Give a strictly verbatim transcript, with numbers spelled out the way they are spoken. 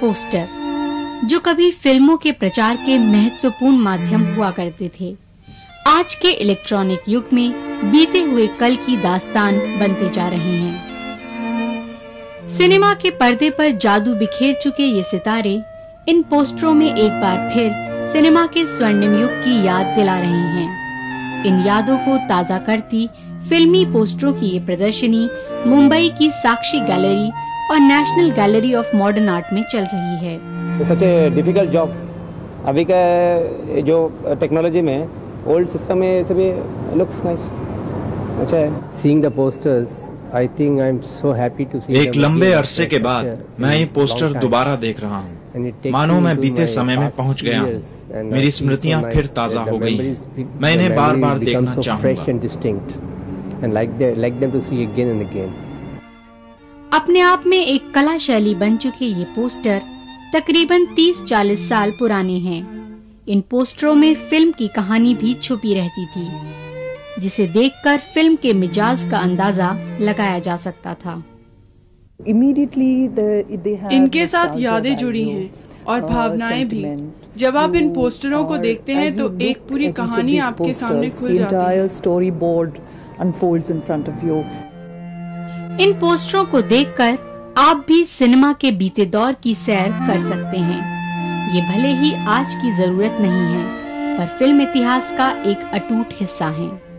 Poster जो कभी फिल्मों के प्रचार के महत्वपूर्ण माध्यम हुआ करते थे, आज के इलेक्ट्रॉनिक युग में बीते हुए कल की दास्तान बनते जा रहे हैं। सिनेमा के पर्दे पर जादू बिखेर चुके ये सितारे इन पोस्टरों में एक बार फिर सिनेमा के स्वर्णिम युग की याद दिला रहे हैं। इन यादों को ताजा करती फिल्मी पोस्टरों की ये प्रदर्शनी मुंबई की साक्षी गैलरी और national gallery of modern art में चल रही है। Such a difficult job. अभी का जो टेक्नोलॉजी में ओल्ड सिस्टम में सभी लुक्स नाइस, अच्छा है। Seeing the posters, I think I am so happy to see. एक लंबे अरसे के बाद मैं ये पोस्टर दोबारा देख रहा हूँ, मानो मैं बीते समय में पहुँच गया हूँ। मेरी स्मृतियाँ फिर ताज़ा हो गई, मैं इन्हें बार बार देखना चाहूँगा। अपने आप में एक कला शैली बन चुके ये पोस्टर तकरीबन तीस चालीस साल पुराने हैं। इन पोस्टरों में फिल्म की कहानी भी छुपी रहती थी, जिसे देखकर फिल्म के मिजाज का अंदाजा लगाया जा सकता था। इनके साथ यादें जुड़ी हैं और भावनाएं भी। जब आप इन पोस्टरों को देखते हैं तो एक पूरी कहानी आपके सामने खुल जाती है। इन पोस्टरों को देखकर आप भी सिनेमा के बीते दौर की सैर कर सकते हैं। ये भले ही आज की जरूरत नहीं है, पर फिल्म इतिहास का एक अटूट हिस्सा है।